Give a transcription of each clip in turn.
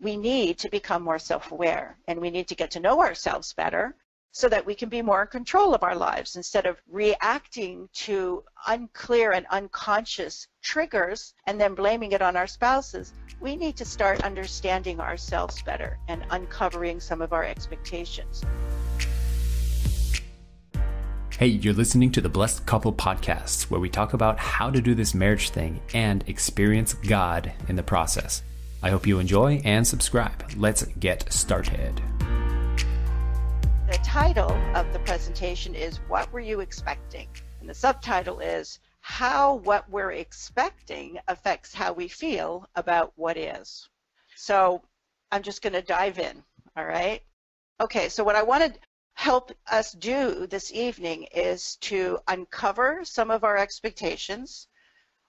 we need to become more self-aware, and we need to get to know ourselves better so that we can be more in control of our lives instead of reacting to unclear and unconscious triggers and then blaming it on our spouses. We need to start understanding ourselves better and uncovering some of our expectations. Hey, you're listening to the Blessed Couple Podcast, where we talk about how to do this marriage thing and experience God in the process. I hope you enjoy and subscribe. Let's get started. The title of the presentation is What Were You Expecting? And the subtitle is How What We're Expecting Affects How We Feel About What Is. So I'm just going to dive in, all right? Okay, so what I wanted help us do this evening is to uncover some of our expectations,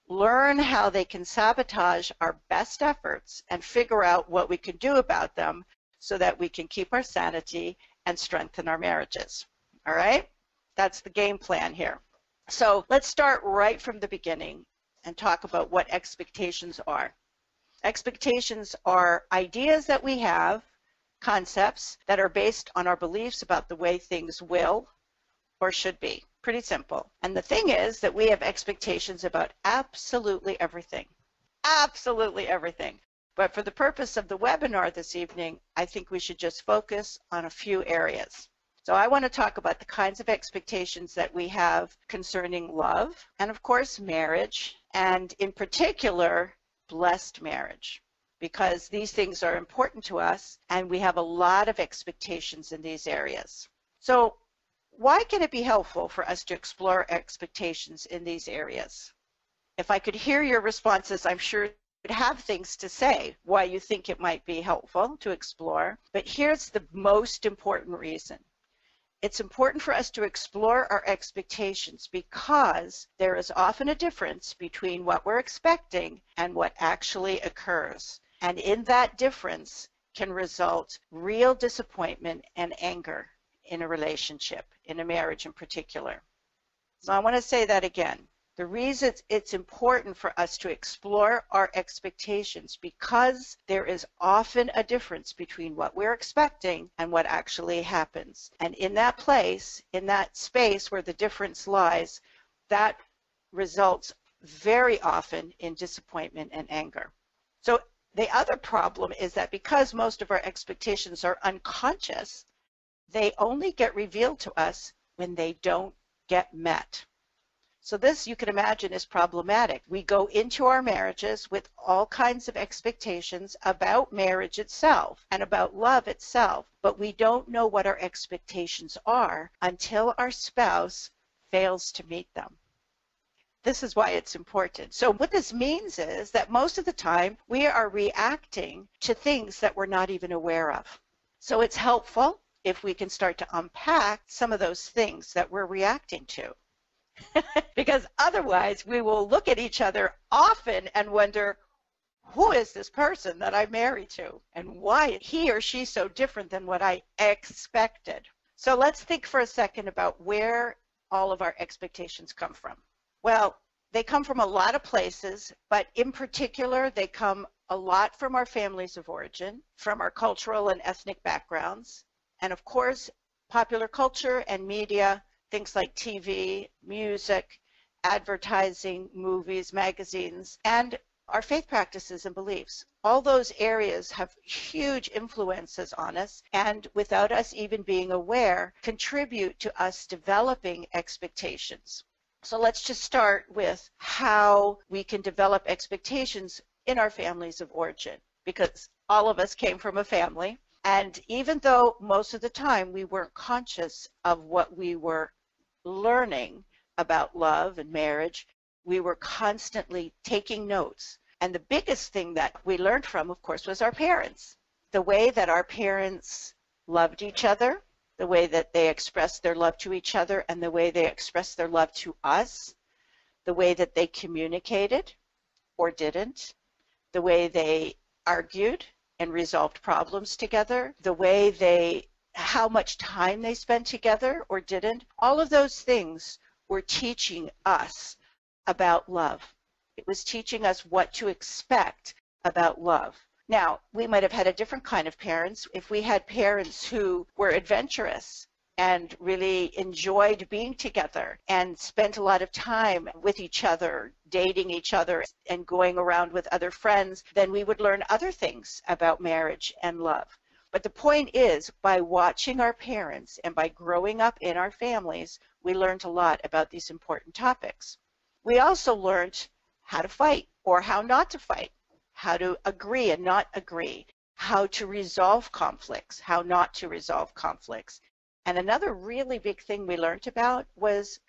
learn how they can sabotage our best efforts, and figure out what we can do about them so that we can keep our sanity and strengthen our marriages. All right? That's the game plan here. So let's start right from the beginning and talk about what expectations are. Expectations are ideas that we have, concepts that are based on our beliefs about the way things will or should be. Pretty simple. And the thing is that we have expectations about absolutely everything. Absolutely everything. But for the purpose of the webinar this evening, I think we should just focus on a few areas. So I want to talk about the kinds of expectations that we have concerning love and, of course, marriage, and in particular, blessed marriage, because these things are important to us and we have a lot of expectations in these areas. So why can it be helpful for us to explore expectations in these areas? If I could hear your responses, I'm sure you would have things to say why you think it might be helpful to explore, but here's the most important reason. It's important for us to explore our expectations because there is often a difference between what we're expecting and what actually occurs. And in that difference can result real disappointment and anger in a relationship, in a marriage in particular. So I want to say that again. The reason it's important for us to explore our expectations because there is often a difference between what we're expecting and what actually happens. And in that place, in that space where the difference lies, that results very often in disappointment and anger. So the other problem is that because most of our expectations are unconscious, they only get revealed to us when they don't get met. So this, you can imagine, is problematic. We go into our marriages with all kinds of expectations about marriage itself and about love itself, but we don't know what our expectations are until our spouse fails to meet them. This is why it's important. So what this means is that most of the time we are reacting to things that we're not even aware of. So it's helpful if we can start to unpack some of those things that we're reacting to. Because otherwise we will look at each other often and wonder, who is this person that I'm married to? And why is he or she so different than what I expected? So let's think for a second about where all of our expectations come from. Well, they come from a lot of places, but in particular, they come a lot from our families of origin, from our cultural and ethnic backgrounds, and of course, popular culture and media. Things like TV, music, advertising, movies, magazines, and our faith practices and beliefs. All those areas have huge influences on us and, without us even being aware, contribute to us developing expectations. So let's just start with how we can develop expectations in our families of origin, because all of us came from a family. And even though most of the time we weren't conscious of what we were learning about love and marriage, we were constantly taking notes. And the biggest thing that we learned from, of course, was our parents. The way that our parents loved each other, the way that they expressed their love to each other, and the way they expressed their love to us, the way that they communicated or didn't, the way they argued and resolved problems together, the way they, how much time they spent together or didn't, all of those things were teaching us about love. It was teaching us what to expect about love. Now, we might have had a different kind of parents. If we had parents who were adventurous and really enjoyed being together and spent a lot of time with each other, dating each other and going around with other friends, then we would learn other things about marriage and love. But the point is, by watching our parents and by growing up in our families, we learned a lot about these important topics. We also learned how to fight or how not to fight, how to agree and not agree, how to resolve conflicts, how not to resolve conflicts. And another really big thing we learned about was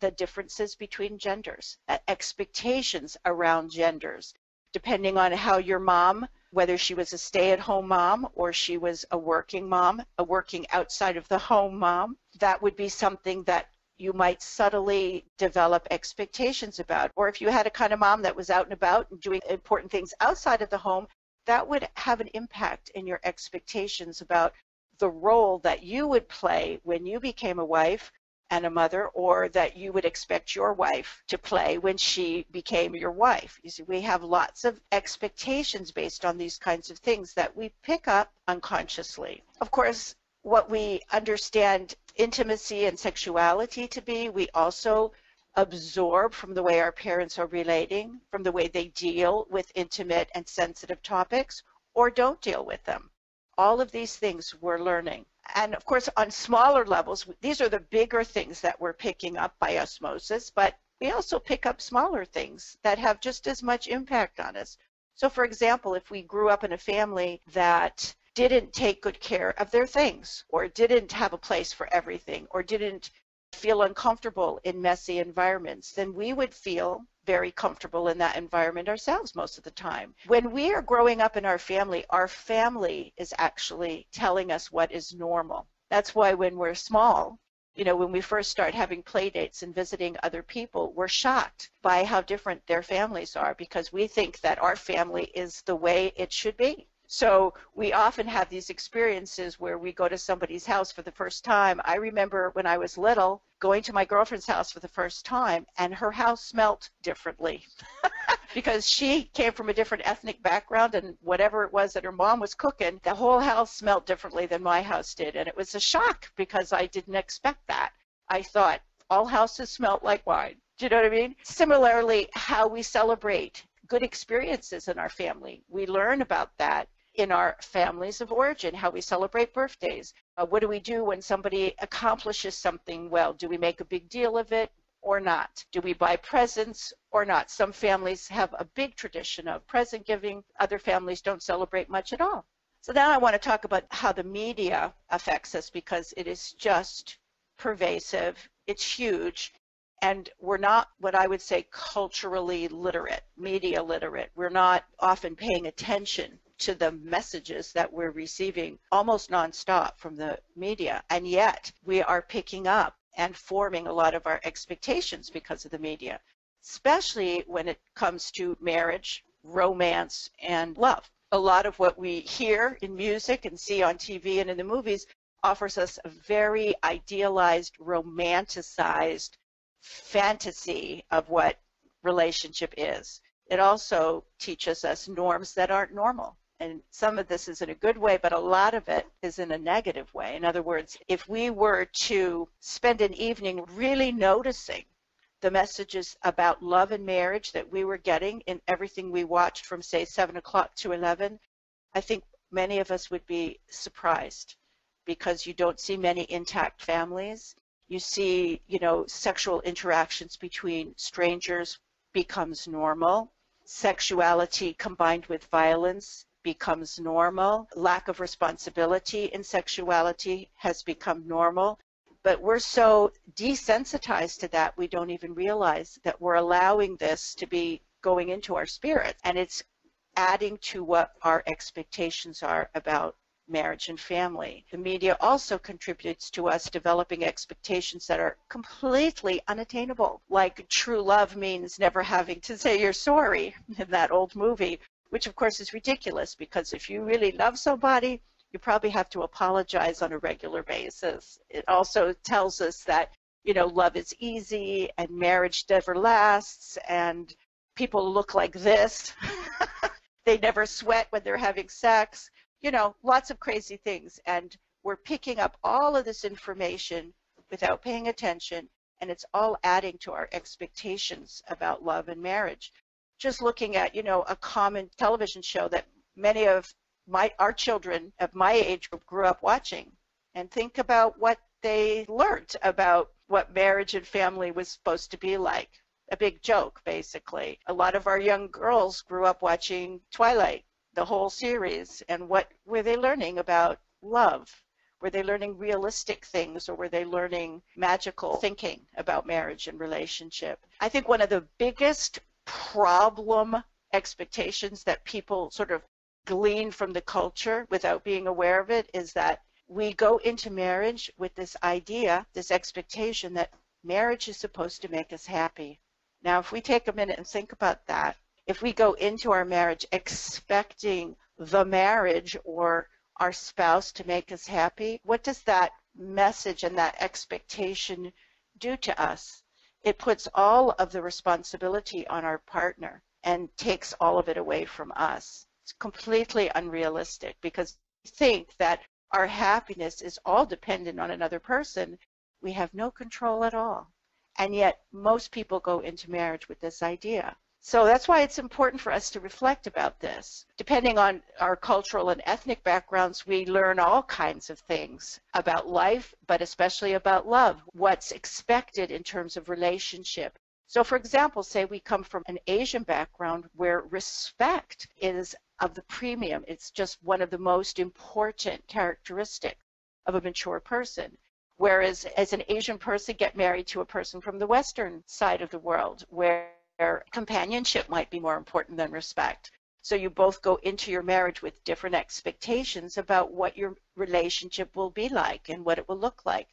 the differences between genders, expectations around genders, depending on how your mom, whether she was a stay-at-home mom or she was a working mom, a working outside of the home mom, that would be something that you might subtly develop expectations about. Or if you had a kind of mom that was out and about and doing important things outside of the home, that would have an impact in your expectations about the role that you would play when you became a wife and a mother, or that you would expect your wife to play when she became your wife. You see, we have lots of expectations based on these kinds of things that we pick up unconsciously. Of course, what we understand intimacy and sexuality to be, we also absorb from the way our parents are relating, from the way they deal with intimate and sensitive topics, or don't deal with them. All of these things we're learning. And of course, on smaller levels, these are the bigger things that we're picking up by osmosis, but we also pick up smaller things that have just as much impact on us. So for example, if we grew up in a family that didn't take good care of their things, or didn't have a place for everything, or didn't feel uncomfortable in messy environments, then we would feel very comfortable in that environment ourselves most of the time. When we are growing up in our family is actually telling us what is normal. That's why when we're small, you know, when we first start having play dates and visiting other people, we're shocked by how different their families are because we think that our family is the way it should be. So we often have these experiences where we go to somebody's house for the first time. I remember when I was little going to my girlfriend's house for the first time, and her house smelt differently because she came from a different ethnic background, and whatever it was that her mom was cooking, the whole house smelled differently than my house did. And it was a shock because I didn't expect that. I thought all houses smelled like wine. Do you know what I mean? Similarly, how we celebrate good experiences in our family. We learn about that in our families of origin, how we celebrate birthdays. What do we do when somebody accomplishes something well? Do we make a big deal of it or not? Do we buy presents or not? Some families have a big tradition of present giving. Other families don't celebrate much at all. So now I want to talk about how the media affects us because it is just pervasive. It's huge. And we're not what I would say culturally literate, media literate. We're not often paying attention to the messages that we're receiving almost nonstop from the media, and yet we are picking up and forming a lot of our expectations because of the media, especially when it comes to marriage, romance, and love. A lot of what we hear in music and see on TV and in the movies offers us a very idealized, romanticized fantasy of what relationship is. It also teaches us norms that aren't normal. And some of this is in a good way, but a lot of it is in a negative way. In other words, if we were to spend an evening really noticing the messages about love and marriage that we were getting in everything we watched from, say, 7 o'clock to 11, I think many of us would be surprised because you don't see many intact families. You see, you know, sexual interactions between strangers becomes normal. Sexuality combined with violence becomes normal. Lack of responsibility in sexuality has become normal. But we're so desensitized to that, we don't even realize that we're allowing this to be going into our spirit. And it's adding to what our expectations are about marriage and family. The media also contributes to us developing expectations that are completely unattainable, like true love means never having to say you're sorry in that old movie, which of course is ridiculous because if you really love somebody, you probably have to apologize on a regular basis. It also tells us that, you know, love is easy and marriage never lasts and people look like this. they never sweat when they're having sex, you know, lots of crazy things. And we're picking up all of this information without paying attention, and it's all adding to our expectations about love and marriage. Just looking at, you know, a common television show that many of our children of my age group grew up watching, and think about what they learned about what marriage and family was supposed to be like. A big joke, basically. A lot of our young girls grew up watching Twilight, the whole series, and what were they learning about love? Were they learning realistic things, or were they learning magical thinking about marriage and relationship? I think one of the biggest problem expectations that people sort of glean from the culture without being aware of it is that we go into marriage with this idea, this expectation that marriage is supposed to make us happy. Now, if we take a minute and think about that, if we go into our marriage expecting the marriage or our spouse to make us happy, what does that message and that expectation do to us? It puts all of the responsibility on our partner and takes all of it away from us. It's completely unrealistic, because we think that our happiness is all dependent on another person. We have no control at all. And yet most people go into marriage with this idea. So that's why it's important for us to reflect about this. Depending on our cultural and ethnic backgrounds, we learn all kinds of things about life, but especially about love, what's expected in terms of relationship. So for example, say we come from an Asian background where respect is of the premium. It's just one of the most important characteristics of a mature person. Whereas as an Asian person, get married to a person from the Western side of the world, where companionship might be more important than respect. So you both go into your marriage with different expectations about what your relationship will be like and what it will look like.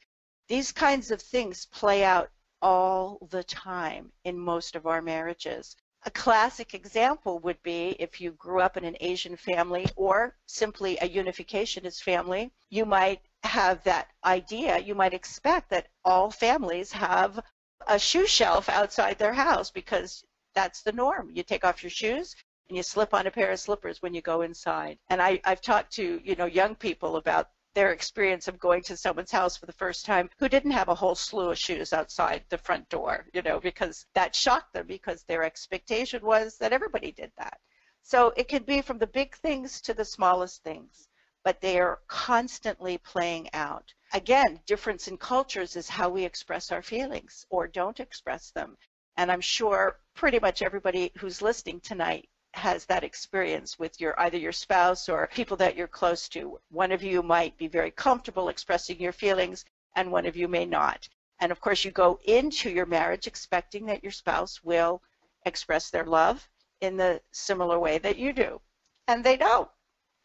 These kinds of things play out all the time in most of our marriages. A classic example would be if you grew up in an Asian family or simply a unificationist family, you might have that idea, you might expect that all families have a shoe shelf outside their house because that's the norm. You take off your shoes and you slip on a pair of slippers when you go inside. And I've talked to, you know, young people about their experience of going to someone's house for the first time who didn't have a whole slew of shoes outside the front door, you know, because that shocked them, because their expectation was that everybody did that. So it could be from the big things to the smallest things, but they are constantly playing out. Again, difference in cultures is how we express our feelings or don't express them. And I'm sure pretty much everybody who's listening tonight has that experience with your either your spouse or people that you're close to. One of you might be very comfortable expressing your feelings and one of you may not. And of course you go into your marriage expecting that your spouse will express their love in the similar way that you do. And they don't.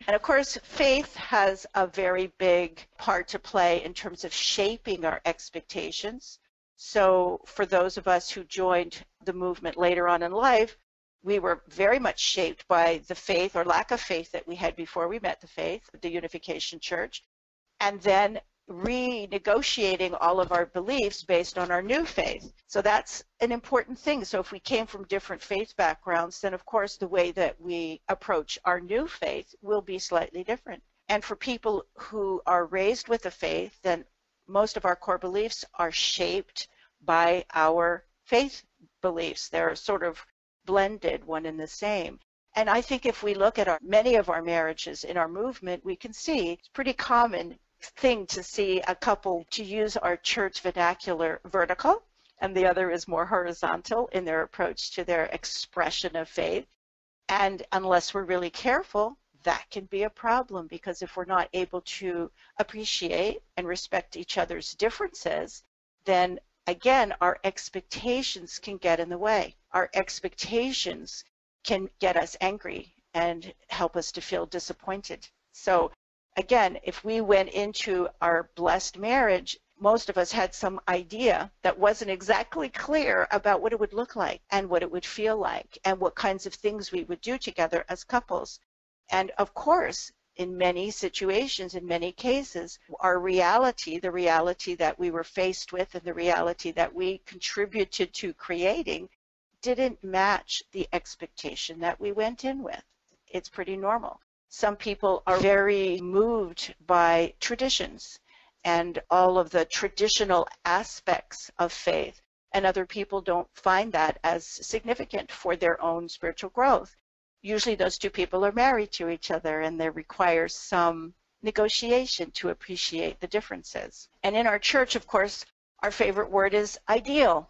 And of course, faith has a very big part to play in terms of shaping our expectations. So for those of us who joined the movement later on in life, we were very much shaped by the faith or lack of faith that we had before we met the faith, the Unification Church, and then renegotiating all of our beliefs based on our new faith. So that's an important thing. So if we came from different faith backgrounds, then of course the way that we approach our new faith will be slightly different. And for people who are raised with the faith, then most of our core beliefs are shaped by our faith beliefs. They're sort of blended, one and the same. And I think if we look at many of our marriages in our movement, we can see it's pretty common thing to see a couple to use our church vernacular vertical, and the other is more horizontal in their approach to their expression of faith. And unless we're really careful, that can be a problem, because if we're not able to appreciate and respect each other's differences, then again, our expectations can get in the way. Our expectations can get us angry and help us to feel disappointed. So again, if we went into our blessed marriage, most of us had some idea that wasn't exactly clear about what it would look like and what it would feel like and what kinds of things we would do together as couples. And of course, in many situations, in many cases, our reality, the reality that we were faced with and the reality that we contributed to creating, didn't match the expectation that we went in with. it's pretty normal. Some people are very moved by traditions and all of the traditional aspects of faith, and other people don't find that as significant for their own spiritual growth. Usually those two people are married to each other, and they require some negotiation to appreciate the differences. And in our church, of course, our favorite word is ideal.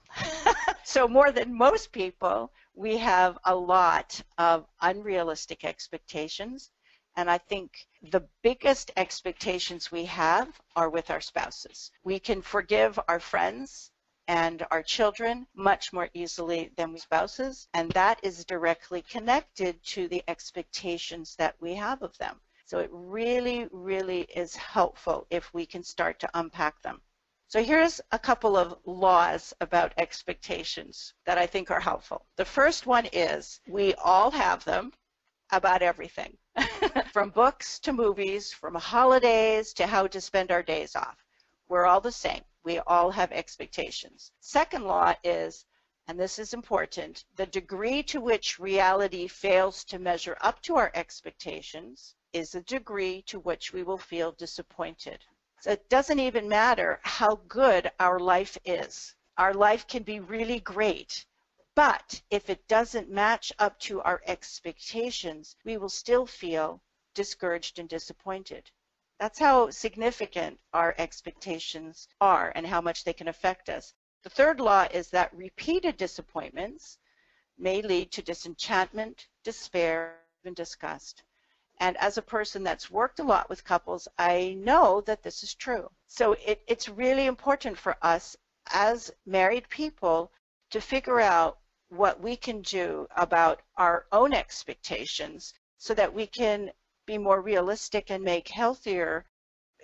So more than most people, we have a lot of unrealistic expectations, and I think the biggest expectations we have are with our spouses. We can forgive our friends and our children much more easily than spouses, and that is directly connected to the expectations that we have of them. So it really, really is helpful if we can start to unpack them. So here's a couple of laws about expectations that I think are helpful. The first one is we all have them about everything, from books to movies, from holidays to how to spend our days off. We're all the same. We all have expectations. Second law is, and this is important, the degree to which reality fails to measure up to our expectations is the degree to which we will feel disappointed. So it doesn't even matter how good our life is. Our life can be really great, but if it doesn't match up to our expectations, we will still feel discouraged and disappointed. That's how significant our expectations are and how much they can affect us. The third law is that repeated disappointments may lead to disenchantment, despair, and disgust. And as a person that's worked a lot with couples, I know that this is true. So it's really important for us as married people to figure out what we can do about our own expectations so that we can be more realistic and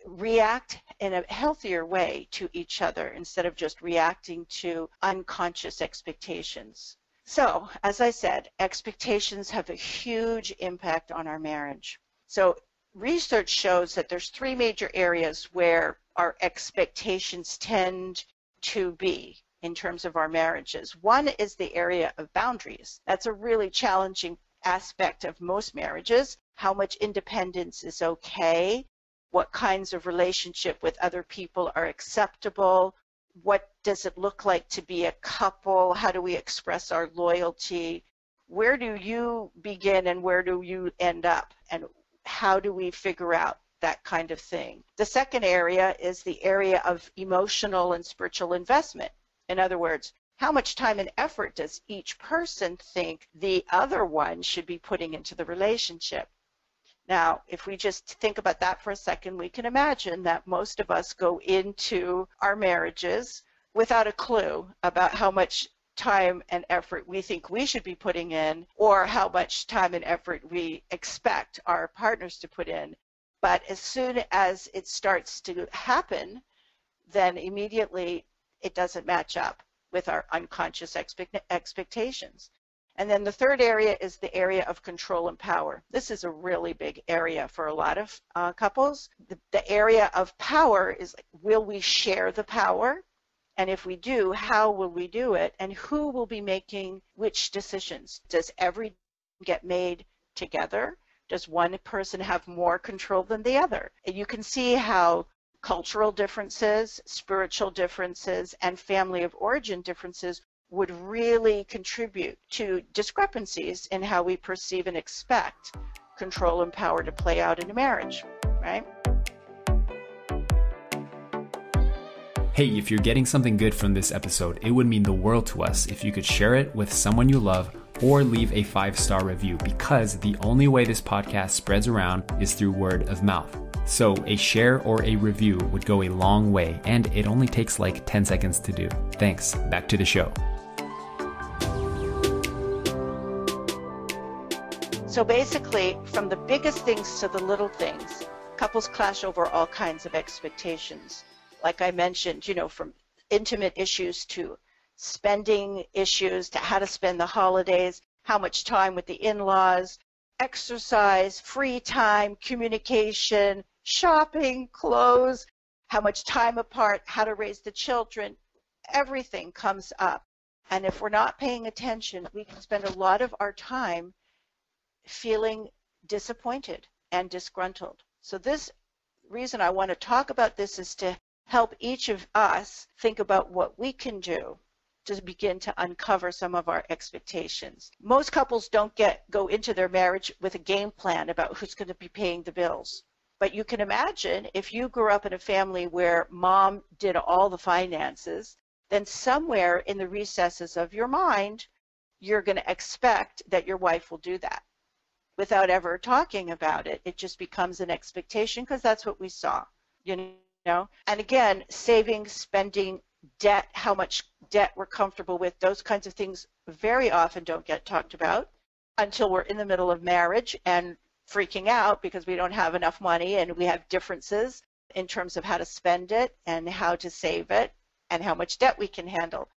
react in a healthier way to each other instead of just reacting to unconscious expectations. So, as I said, expectations have a huge impact on our marriage. So, research shows that there's three major areas where our expectations tend to be in terms of our marriages. One is the area of boundaries. That's a really challenging aspect of most marriages. How much independence is okay? What kinds of relationship with other people are acceptable? What does it look like to be a couple? How do we express our loyalty? Where do you begin and where do you end up? And how do we figure out that kind of thing? The second area is the area of emotional and spiritual investment. In other words, how much time and effort does each person think the other one should be putting into the relationship? Now, if we just think about that for a second, we can imagine that most of us go into our marriages without a clue about how much time and effort we think we should be putting in or how much time and effort we expect our partners to put in. But as soon as it starts to happen, then immediately it doesn't match up with our unconscious expectations. And then the third area is the area of control and power. This is a really big area for a lot of couples. The area of power is, will we share the power? And if we do, how will we do it? And who will be making which decisions? Does every get made together? Does one person have more control than the other? And you can see how cultural differences, spiritual differences, and family of origin differences would really contribute to discrepancies in how we perceive and expect control and power to play out in a marriage, right? Hey, if you're getting something good from this episode, it would mean the world to us if you could share it with someone you love or leave a 5-star review, because the only way this podcast spreads around is through word of mouth. So a share or a review would go a long way, and it only takes like 10 seconds to do. Thanks. Back to the show. So basically, from the biggest things to the little things, couples clash over all kinds of expectations. Like I mentioned, you know, from intimate issues to spending issues to how to spend the holidays, how much time with the in-laws, exercise, free time, communication, shopping, clothes, how much time apart, how to raise the children. Everything comes up. And if we're not paying attention, we can spend a lot of our time feeling disappointed and disgruntled. So this reason I want to talk about this is to help each of us think about what we can do to begin to uncover some of our expectations. Most couples don't go into their marriage with a game plan about who's going to be paying the bills. But you can imagine if you grew up in a family where mom did all the finances, then somewhere in the recesses of your mind, you're going to expect that your wife will do that. Without ever talking about it, it just becomes an expectation because that's what we saw, you know? And again, saving, spending, debt, how much debt we're comfortable with, those kinds of things very often don't get talked about until we're in the middle of marriage and freaking out because we don't have enough money and we have differences in terms of how to spend it and how to save it and how much debt we can handle.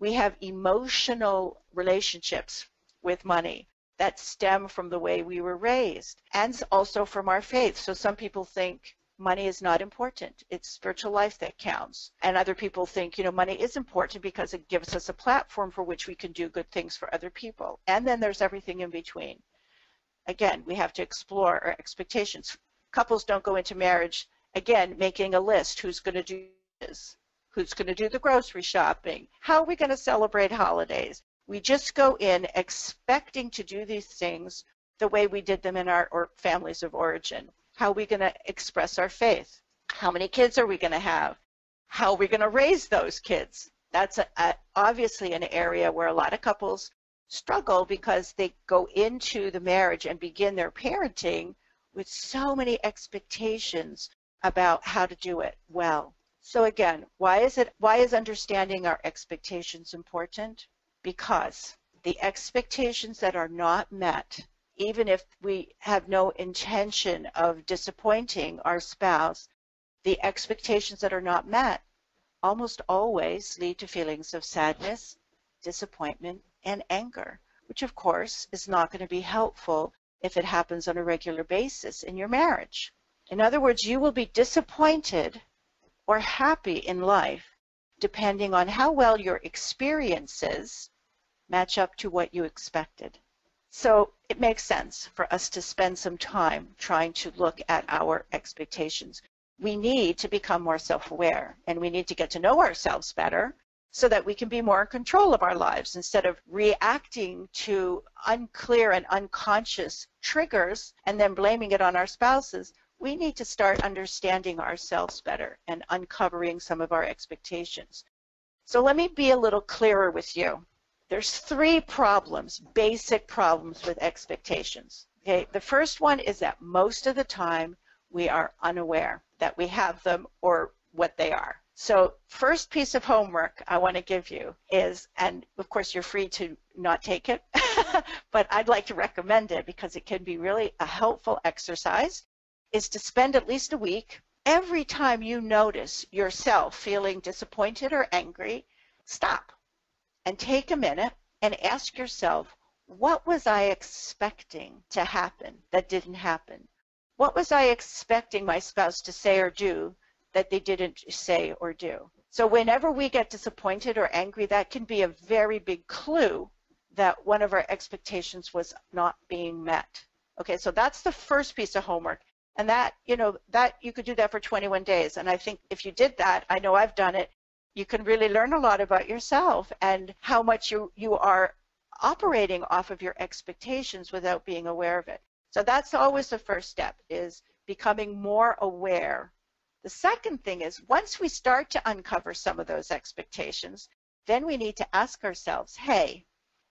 We have emotional relationships with money that stem from the way we were raised and also from our faith. So some people think money is not important. It's spiritual life that counts. And other people think, you know, money is important because it gives us a platform for which we can do good things for other people. And then there's everything in between. Again, we have to explore our expectations. Couples don't go into marriage, again, making a list. Who's going to do this? Who's going to do the grocery shopping? How are we going to celebrate holidays? We just go in expecting to do these things the way we did them in our families of origin. How are we going to express our faith? How many kids are we going to have? How are we going to raise those kids? That's obviously an area where a lot of couples struggle because they go into the marriage and begin their parenting with so many expectations about how to do it well. So again, why is understanding our expectations important? Because the expectations that are not met, even if we have no intention of disappointing our spouse, the expectations that are not met almost always lead to feelings of sadness, disappointment, and anger, which of course is not going to be helpful if it happens on a regular basis in your marriage. In other words, you will be disappointed or happy in life depending on how well your experiences match up to what you expected. So it makes sense for us to spend some time trying to look at our expectations. We need to become more self-aware, and we need to get to know ourselves better so that we can be more in control of our lives instead of reacting to unclear and unconscious triggers and then blaming it on our spouses. We need to start understanding ourselves better and uncovering some of our expectations. So let me be a little clearer with you. There's three problems, basic problems with expectations. Okay, the first one is that most of the time we are unaware that we have them or what they are. So first piece of homework I want to give you is, and of course you're free to not take it, but I'd like to recommend it because it can be really a helpful exercise, is to spend at least a week every time you notice yourself feeling disappointed or angry, stop and take a minute and ask yourself, what was I expecting to happen that didn't happen? What was I expecting my spouse to say or do that they didn't say or do? So whenever we get disappointed or angry, that can be a very big clue that one of our expectations was not being met. Okay, so that's the first piece of homework. And that, you know, that you could do that for 21 days. And I think if you did that, I know I've done it, you can really learn a lot about yourself and how much you are operating off of your expectations without being aware of it. So that's always the first step, is becoming more aware. The second thing is, once we start to uncover some of those expectations, then we need to ask ourselves, hey,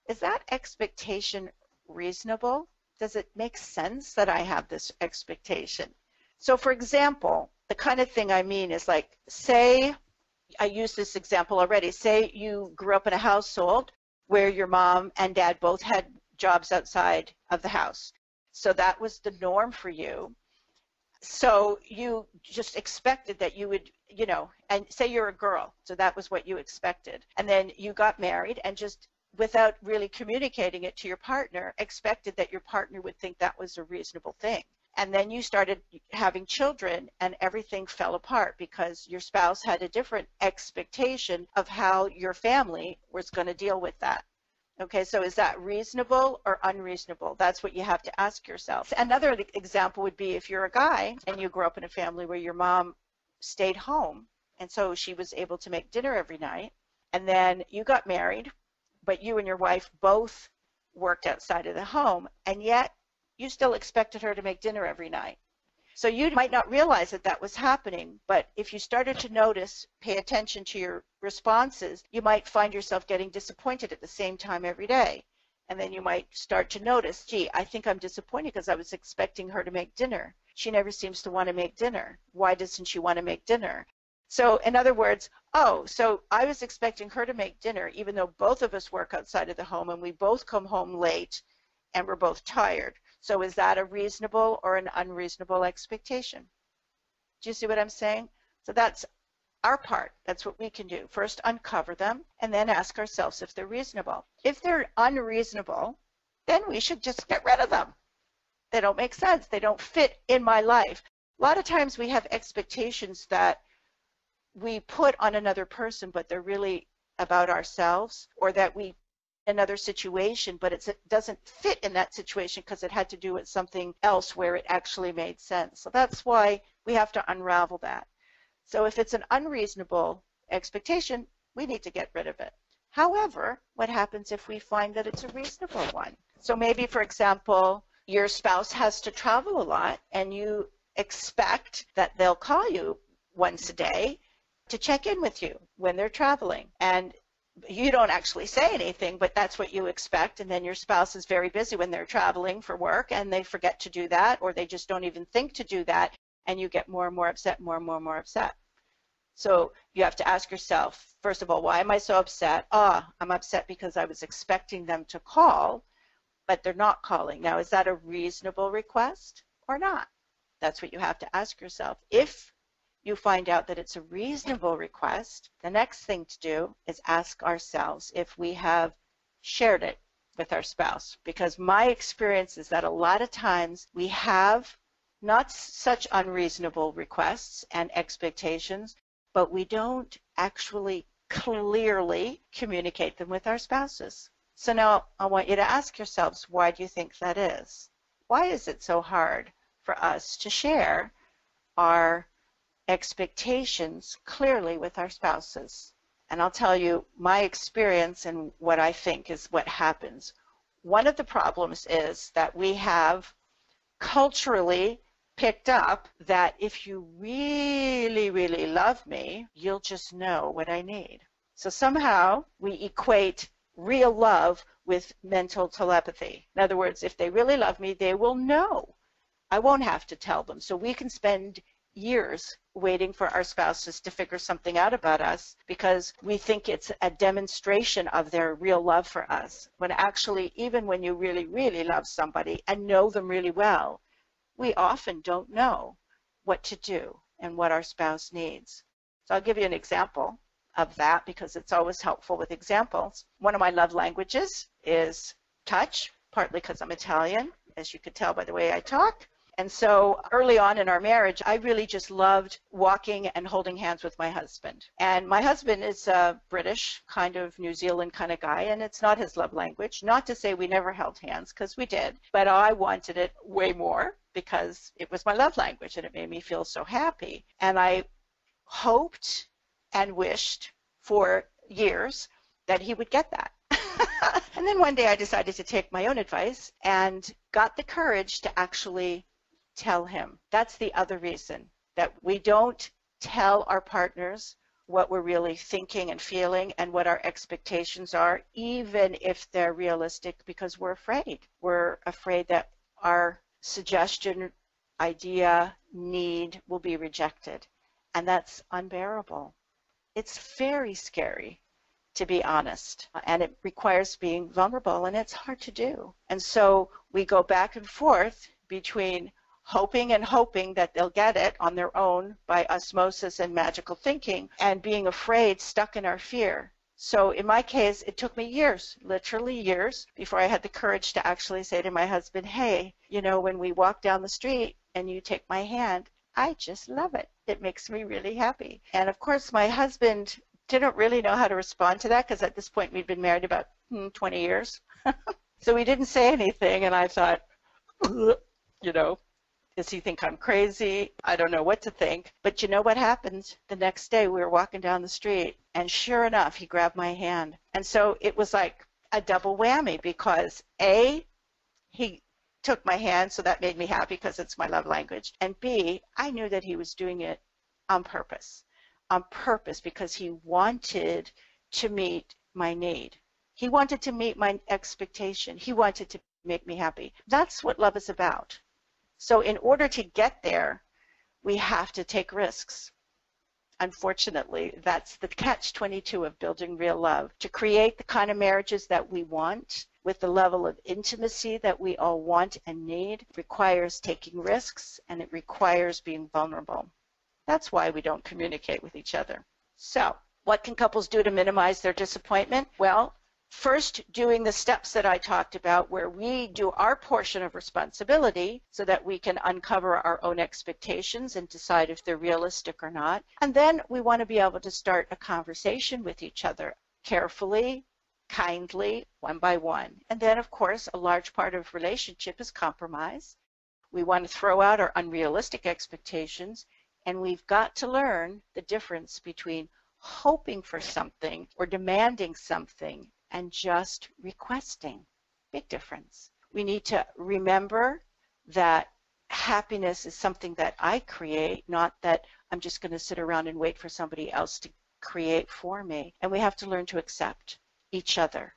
is that expectation reasonable? Does it make sense that I have this expectation? So for example, the kind of thing I mean is like, say, I used this example already, say you grew up in a household where your mom and dad both had jobs outside of the house. So that was the norm for you. So you just expected that you would, you know, and say you're a girl, so that was what you expected. And then you got married and just without really communicating it to your partner, expected that your partner would think that was a reasonable thing. And then you started having children and everything fell apart because your spouse had a different expectation of how your family was going to deal with that. Okay, so is that reasonable or unreasonable? That's what you have to ask yourself. Another example would be if you're a guy and you grew up in a family where your mom stayed home, and so she was able to make dinner every night, and then you got married, but you and your wife both worked outside of the home, and yet you still expected her to make dinner every night. So you might not realize that that was happening, but if you started to notice, pay attention to your responses, you might find yourself getting disappointed at the same time every day. And then you might start to notice, gee, I think I'm disappointed because I was expecting her to make dinner. She never seems to want to make dinner. Why doesn't she want to make dinner? So in other words, oh, so I was expecting her to make dinner, even though both of us work outside of the home and we both come home late and we're both tired. So is that a reasonable or an unreasonable expectation? Do you see what I'm saying? So that's our part. That's what we can do. First, uncover them, and then ask ourselves if they're reasonable. If they're unreasonable, then we should just get rid of them. They don't make sense. They don't fit in my life. A lot of times we have expectations that we put on another person, but they're really about ourselves, or that we another situation, but it doesn't fit in that situation because it had to do with something else where it actually made sense. So that's why we have to unravel that. So if it's an unreasonable expectation, we need to get rid of it. However, what happens if we find that it's a reasonable one? So maybe, for example, your spouse has to travel a lot and you expect that they'll call you once a day to check in with you when they're traveling, and you don't actually say anything, but that's what you expect, and then your spouse is very busy when they're traveling for work and they forget to do that, or they just don't even think to do that, and you get more and more upset, more upset. So you have to ask yourself, first of all, why am I so upset? I'm upset because I was expecting them to call, but they're not calling. Now, is that a reasonable request or not? That's what you have to ask yourself. If you find out that it's a reasonable request, the next thing to do is ask ourselves if we have shared it with our spouse, because my experience is that a lot of times we have not such unreasonable requests and expectations, but we don't actually clearly communicate them with our spouses. So now I want you to ask yourselves, why do you think that is? Why is it so hard for us to share our expectations clearly with our spouses? And I'll tell you my experience and what I think is what happens. One of the problems is that we have culturally picked up that if you really, really love me, you'll just know what I need. So somehow we equate real love with mental telepathy. In other words, if they really love me, they will know. I won't have to tell them. So we can spend years waiting for our spouses to figure something out about us because we think it's a demonstration of their real love for us, when actually even when you really, really love somebody and know them really well, we often don't know what to do and what our spouse needs. So I'll give you an example of that because it's always helpful with examples. One of my love languages is touch, partly because I'm Italian, as you could tell by the way I talk. And so early on in our marriage, I really just loved walking and holding hands with my husband. And my husband is a British kind of New Zealand kind of guy, and it's not his love language. Not to say we never held hands, because we did, but I wanted it way more because it was my love language and it made me feel so happy. And I hoped and wished for years that he would get that. And then one day I decided to take my own advice and got the courage to actually tell him. That's the other reason that we don't tell our partners what we're really thinking and feeling and what our expectations are, even if they're realistic, because we're afraid. We're afraid that our suggestion, idea, need will be rejected, and that's unbearable. It's very scary, to be honest, and it requires being vulnerable, and it's hard to do. And so we go back and forth between hoping and hoping that they'll get it on their own by osmosis and magical thinking, and being afraid, stuck in our fear. So in my case, it took me years, literally years, before I had the courage to actually say to my husband, hey, you know, when we walk down the street and you take my hand, I just love it. It makes me really happy. And of course, my husband didn't really know how to respond to that, because at this point we'd been married about 20 years. So he didn't say anything, and I thought, you know, does he think I'm crazy? I don't know what to think. But you know what happened? The next day we were walking down the street, and sure enough, he grabbed my hand. And so it was like a double whammy, because A, he took my hand, so that made me happy because it's my love language. And B, I knew that he was doing it on purpose. On purpose, because he wanted to meet my need. He wanted to meet my expectation. He wanted to make me happy. That's what love is about. So in order to get there, we have to take risks. Unfortunately, that's the catch-22 of building real love. To create the kind of marriages that we want, with the level of intimacy that we all want and need, requires taking risks, and it requires being vulnerable. That's why we don't communicate with each other. So, what can couples do to minimize their disappointment? Well, first, doing the steps that I talked about, where we do our portion of responsibility so that we can uncover our own expectations and decide if they're realistic or not. And then we want to be able to start a conversation with each other carefully, kindly, one by one. And then, of course, a large part of relationship is compromise. We want to throw out our unrealistic expectations, and we've got to learn the difference between hoping for something or demanding something and just requesting. Big difference. We need to remember that happiness is something that I create, not that I'm just going to sit around and wait for somebody else to create for me. And we have to learn to accept each other,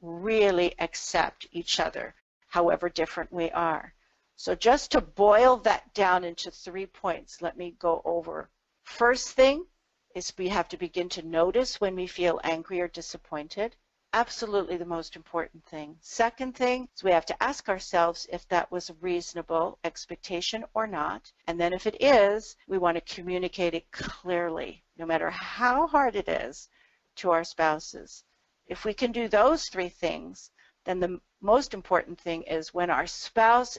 really accept each other, however different we are. So just to boil that down into 3 points, let me go over. First thing is we have to begin to notice when we feel angry or disappointed. Absolutely the most important thing. Second thing is we have to ask ourselves if that was a reasonable expectation or not. And then if it is, we want to communicate it clearly, no matter how hard it is, to our spouses. If we can do those 3 things, then the most important thing is when our spouse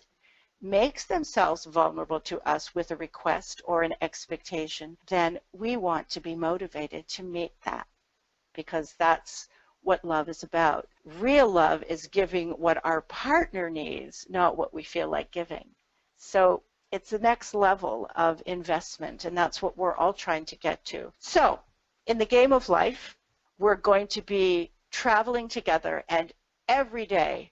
makes themselves vulnerable to us with a request or an expectation, then we want to be motivated to meet that, because that's what love is about. Real love is giving what our partner needs, not what we feel like giving. So it's the next level of investment, and that's what we're all trying to get to. So in the game of life, we're going to be traveling together, and every day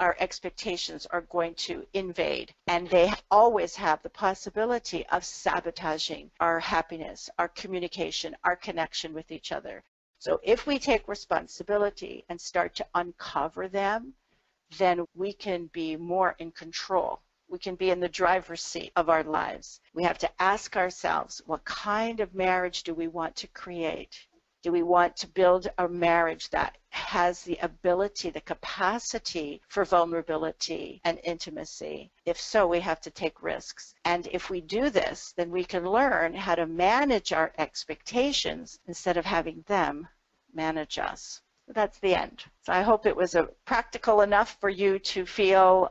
our expectations are going to invade, and they always have the possibility of sabotaging our happiness, our communication, our connection with each other. So if we take responsibility and start to uncover them, then we can be more in control. We can be in the driver's seat of our lives. We have to ask ourselves, what kind of marriage do we want to create? Do we want to build a marriage that has the ability, the capacity for vulnerability and intimacy? If so, we have to take risks. And if we do this, then we can learn how to manage our expectations instead of having them manage us. That's the end. So I hope it was practical enough for you to feel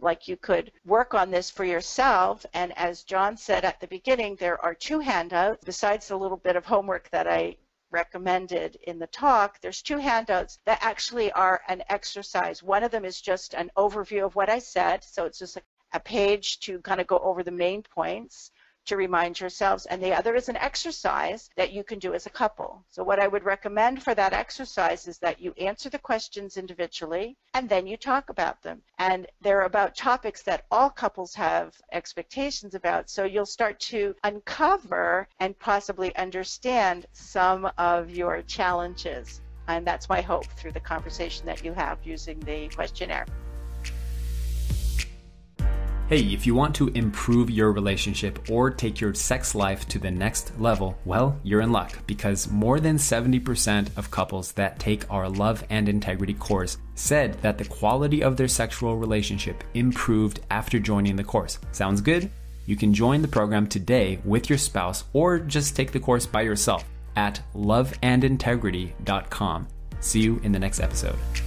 like you could work on this for yourself. And as John said at the beginning, there are 2 handouts. Besides the little bit of homework that I recommended in the talk, there's 2 handouts that actually are an exercise. One of them is just an overview of what I said, so it's just a page to kind of go over the main points to remind yourselves, and the other is an exercise that you can do as a couple. So what I would recommend for that exercise is that you answer the questions individually, and then you talk about them. And they're about topics that all couples have expectations about, so you'll start to uncover and possibly understand some of your challenges. And that's my hope through the conversation that you have using the questionnaire. Hey, if you want to improve your relationship or take your sex life to the next level, well, you're in luck, because more than 70% of couples that take our Love and Integrity course said that the quality of their sexual relationship improved after joining the course. Sounds good? You can join the program today with your spouse or just take the course by yourself at loveandintegrity.com. See you in the next episode.